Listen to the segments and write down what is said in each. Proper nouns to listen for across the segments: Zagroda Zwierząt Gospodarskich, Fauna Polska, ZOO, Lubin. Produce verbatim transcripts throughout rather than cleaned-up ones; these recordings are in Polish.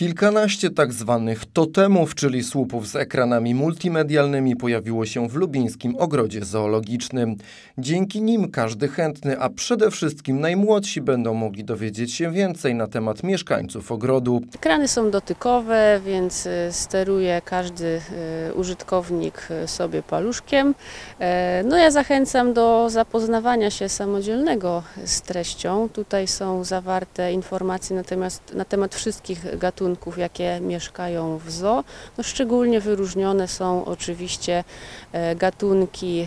Kilkanaście tak zwanych totemów, czyli słupów z ekranami multimedialnymi, pojawiło się w lubińskim ogrodzie zoologicznym. Dzięki nim każdy chętny, a przede wszystkim najmłodsi będą mogli dowiedzieć się więcej na temat mieszkańców ogrodu. Ekrany są dotykowe, więc steruje każdy użytkownik sobie paluszkiem. No ja zachęcam do zapoznawania się samodzielnego z treścią. Tutaj są zawarte informacje natomiast na temat wszystkich gatunków, jakie mieszkają w zoo. No, szczególnie wyróżnione są oczywiście gatunki,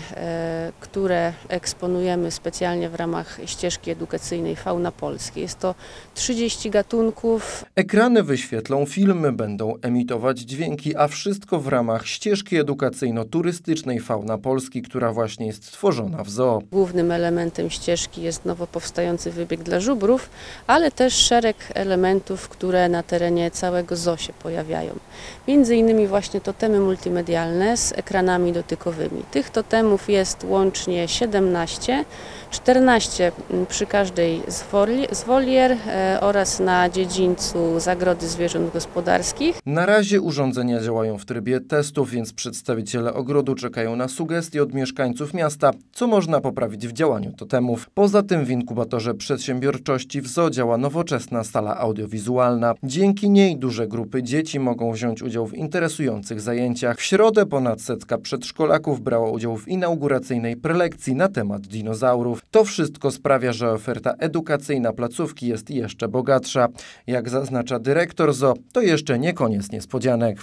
które eksponujemy specjalnie w ramach ścieżki edukacyjnej Fauna Polskiej. Jest to trzydzieści gatunków. Ekrany wyświetlą filmy, będą emitować dźwięki, a wszystko w ramach ścieżki edukacyjno-turystycznej Fauna Polski, która właśnie jest tworzona w zoo. Głównym elementem ścieżki jest nowo powstający wybieg dla żubrów, ale też szereg elementów, które na terenie całego zoo się pojawiają. Między innymi właśnie totemy multimedialne z ekranami dotykowymi. Tych totemów jest łącznie siedemnaście, czternaście przy każdej z wolier oraz na dziedzińcu Zagrody Zwierząt Gospodarskich. Na razie urządzenia działają w trybie testów, więc przedstawiciele ogrodu czekają na sugestie od mieszkańców miasta, co można poprawić w działaniu totemów. Poza tym w inkubatorze przedsiębiorczości w zoo działa nowoczesna sala audiowizualna. Dzięki niej duże grupy dzieci mogą wziąć udział w interesujących zajęciach. W środę ponad setka przedszkolaków brała udział w inauguracyjnej prelekcji na temat dinozaurów. To wszystko sprawia, że oferta edukacyjna placówki jest jeszcze bogatsza. Jak zaznacza dyrektor zoo, to jeszcze nie koniec niespodzianek.